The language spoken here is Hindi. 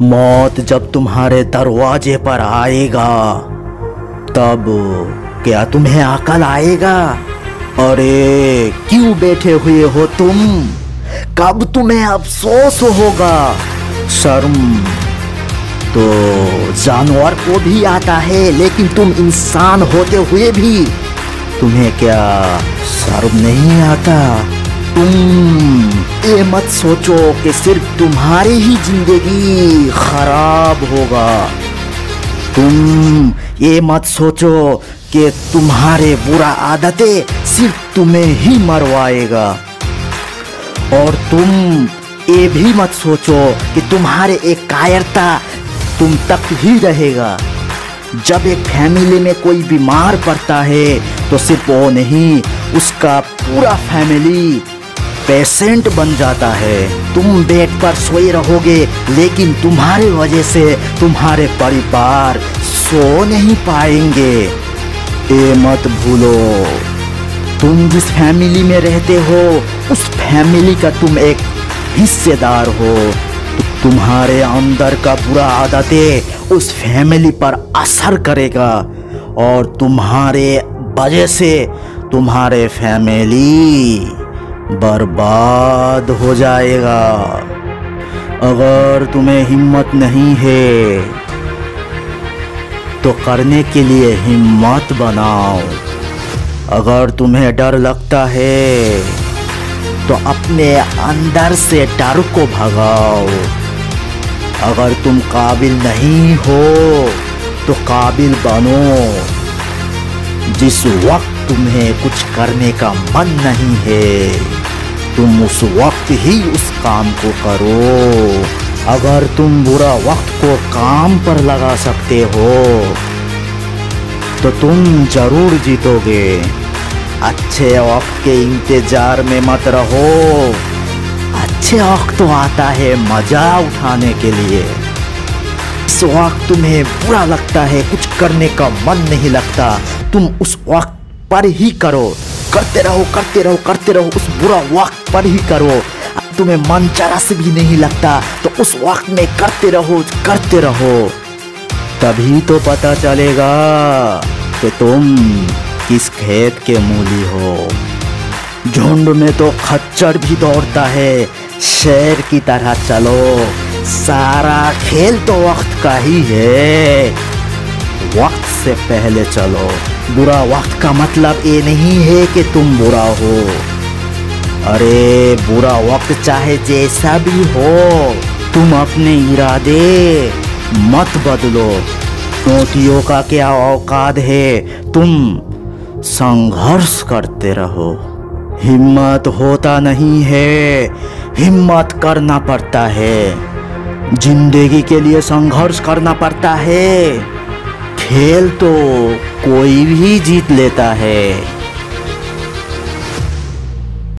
मौत जब तुम्हारे दरवाजे पर आएगा तब क्या तुम्हें अकल आएगा? अरे क्यों बैठे हुए हो तुम? कब तुम्हें अफसोस होगा? शर्म तो जानवर को भी आता है, लेकिन तुम इंसान होते हुए भी तुम्हें क्या शर्म नहीं आता? तुम ये मत सोचो कि सिर्फ तुम्हारी ही जिंदगी खराब होगा। तुम ये मत सोचो कि तुम्हारे बुरा आदतें सिर्फ तुम्हें ही मरवाएगा। और तुम ये भी मत सोचो कि तुम्हारे एक कायरता तुम तक ही रहेगा। जब एक फैमिली में कोई बीमार पड़ता है तो सिर्फ वो नहीं, उसका पूरा फैमिली पेशेंट बन जाता है। तुम बेड पर सोए रहोगे, लेकिन तुम्हारी वजह से तुम्हारे परिवार सो नहीं पाएंगे। ये मत भूलो, तुम जिस फैमिली में रहते हो उस फैमिली का तुम एक हिस्सेदार हो। तुम्हारे अंदर का बुरा आदतें उस फैमिली पर असर करेगा और तुम्हारे वजह से तुम्हारे फैमिली बर्बाद हो जाएगा। अगर तुम्हें हिम्मत नहीं है तो करने के लिए हिम्मत बनाओ। अगर तुम्हें डर लगता है तो अपने अंदर से डर को भगाओ। अगर तुम काबिल नहीं हो तो काबिल बनो। जिस वक्त तुम्हें कुछ करने का मन नहीं है तुम उस वक्त ही उस काम को करो। अगर तुम बुरा वक्त को काम पर लगा सकते हो तो तुम जरूर जीतोगे। अच्छे वक्त के इंतजार में मत रहो, अच्छे वक्त तो आता है मजा उठाने के लिए। इस वक्त तुम्हें बुरा लगता है, कुछ करने का मन नहीं लगता, तुम उस वक्त पर ही करो। करते रहो उस बुरा वक्त पर ही करो। तुम्हें मन जरा से भी नहीं लगता तो उस वक्त में करते रहो। तभी तो पता चलेगा कि तुम किस खेत के मूली हो। झुंड में तो खच्चर भी दौड़ता है, शेर की तरह चलो। सारा खेल तो वक्त का ही है, वक्त से पहले चलो। बुरा वक्त का मतलब ये नहीं है कि तुम बुरा हो। अरे बुरा वक्त चाहे जैसा भी हो तुम अपने इरादे मत बदलो। चुनौतियों का क्या औकात है, तुम संघर्ष करते रहो। हिम्मत होता नहीं है, हिम्मत करना पड़ता है। जिंदगी के लिए संघर्ष करना पड़ता है। खेल तो कोई भी जीत लेता है।